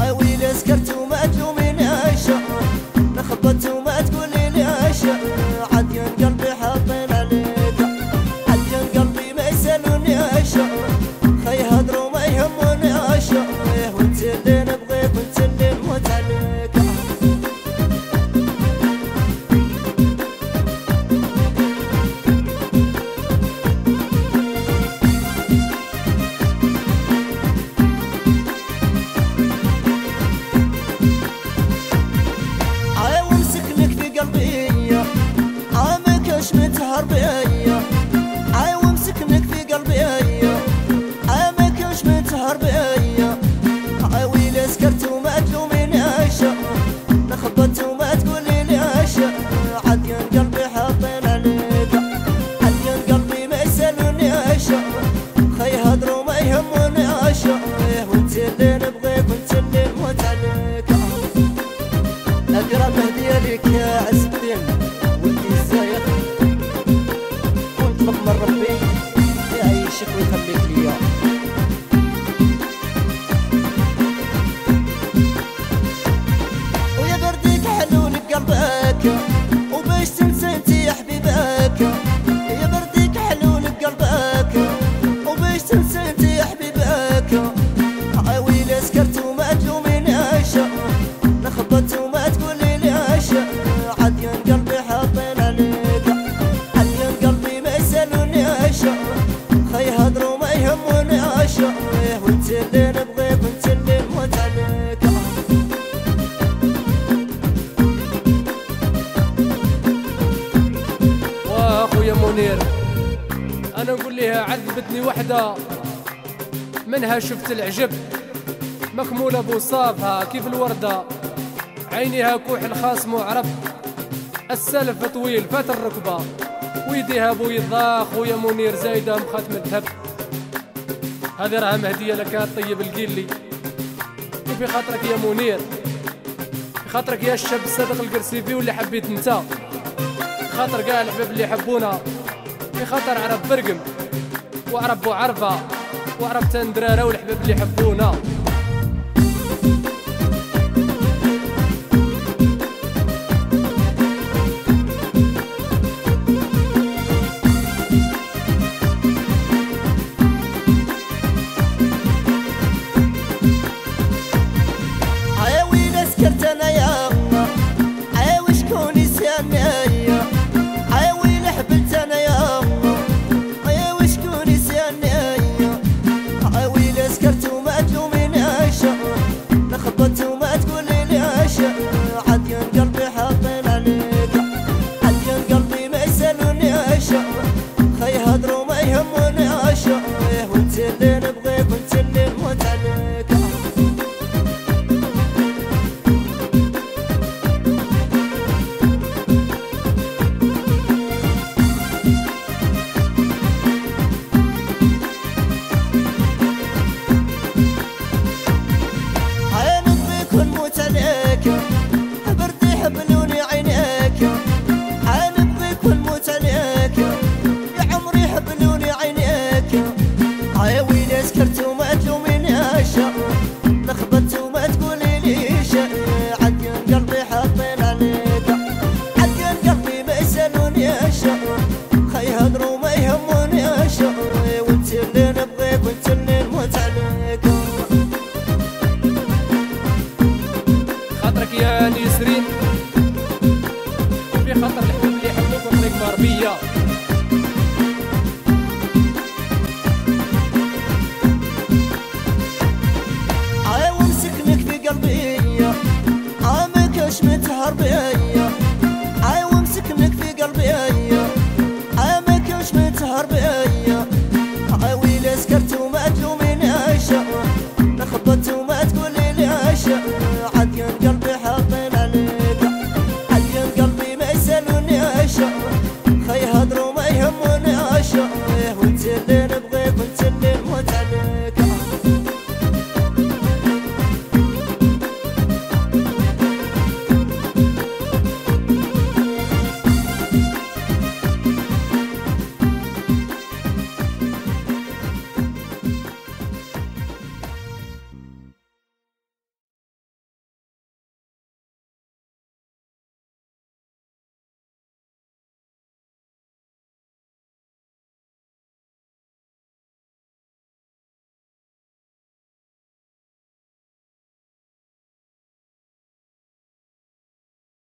عويلة سكرت وما تلوميني عشاء، نخبطت وما تقوليني عشاء، عديان قلبي حاطين عليك، عديان قلبي ما يسألوني عشاء، خي هدروا ما يهموني عشاء، وانت اللي نبغيك وانت اللي نموت عليك. أقرب هدية لك يا عز الدين ولدي الزايد، كنت بقمر ربي يعيشك ويخليك ليا. ويا بردك حنون بقلبك وباش تنسى انت يا حبيبك، يا بردك حنون بقلبك وباش تنسى انت يا حبيبك، عويلة سكرت وما تلوميني عشاء، نخبطت وما تقوليني عشاء، عديان قلبي حاطين عليك، عديان قلبي ما يسألوني عشاء، خي هدروا ما يهموني عشاء، وانت اللي نبغيك وانت اللي نموت عليك. واخويا منير انا نقول لها عذبتني وحده، منها شفت العجب مكمولة بوصافها كيف الوردة، عينيها كوح الخاصم وعرب السلف طويل فات الركبة، ويديها بيضاخ ويا منير زايدة مخاتم الذهب. هذه راها مهدية لك طيب القيلي، وفي خاطرك يا منير، في خاطرك يا الشاب الصادق القرسيفي واللي حبيت انت، في خاطر كاع الحباب اللي يحبونا، في خاطر عرب برقم وعرب بوعرفة وعرب تندرارة والحباب اللي يحبونا.